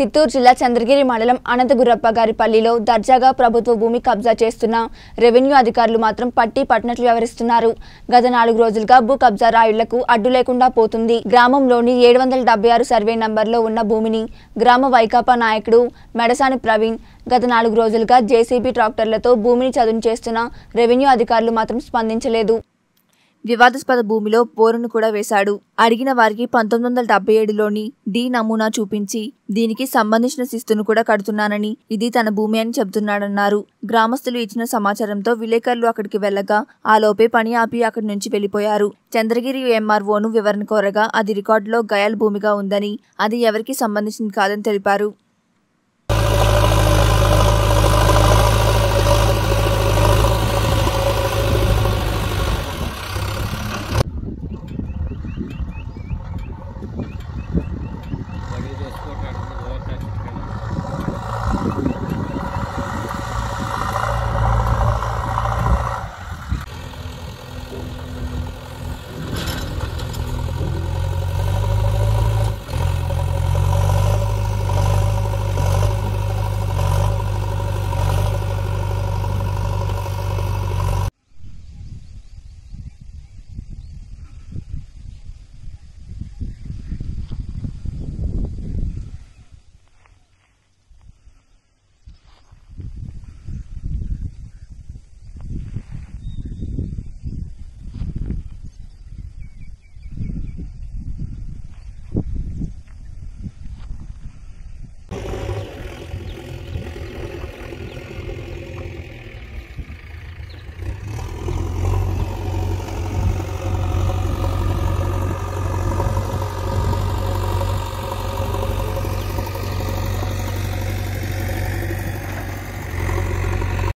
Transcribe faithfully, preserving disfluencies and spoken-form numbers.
చిత్తూరు జిల్లా చంద్రగిరి మండలం అనంతగుర్రప్ప గారి పల్లిలో దర్జాగా ప్రభుత్వ భూమి కబ్జా చేస్తున్న రెవెన్యూ అధికారులు మాత్రం పట్టి పట్టనట్లు వ్యవహరిస్తున్నారు. గత నాలుగు రోజులుగా భూ కబ్జా రాయుళ్లకు అడ్డు లేకుండా పోతుంది. గ్రామంలోని ఏడు వందల డెబ్బై ఆరు సర్వే నంబర్లో ఉన్న భూమిని గ్రామ వైకాపా నాయకుడు మెడసాని ప్రవీణ్ గత నాలుగు రోజులుగా జేసీబీ ట్రాక్టర్లతో భూమిని చదును చేస్తున్న రెవెన్యూ అధికారులు మాత్రం స్పందించలేదు. వివాదాస్పద భూమిలో బోరును కూడా వేశాడు. అడిగిన వారికి పంతొమ్మిది వందల డెబ్బై ఏడులోని డి నమూనా చూపించి దీనికి సంబంధించిన శిస్తును కూడా కడుతున్నానని, ఇది తన భూమి అని చెబుతున్నాడన్నారు. గ్రామస్తులు ఇచ్చిన సమాచారంతో విలేకరులు అక్కడికి వెళ్లగా ఆ లోపే పని ఆపి అక్కడి నుంచి వెళ్లిపోయారు. చంద్రగిరి ఎంఆర్ఓను వివరణ కోరగా అది రికార్డులో గయాల్ భూమిగా ఉందని, అది ఎవరికి సంబంధించింది కాదని తెలిపారు.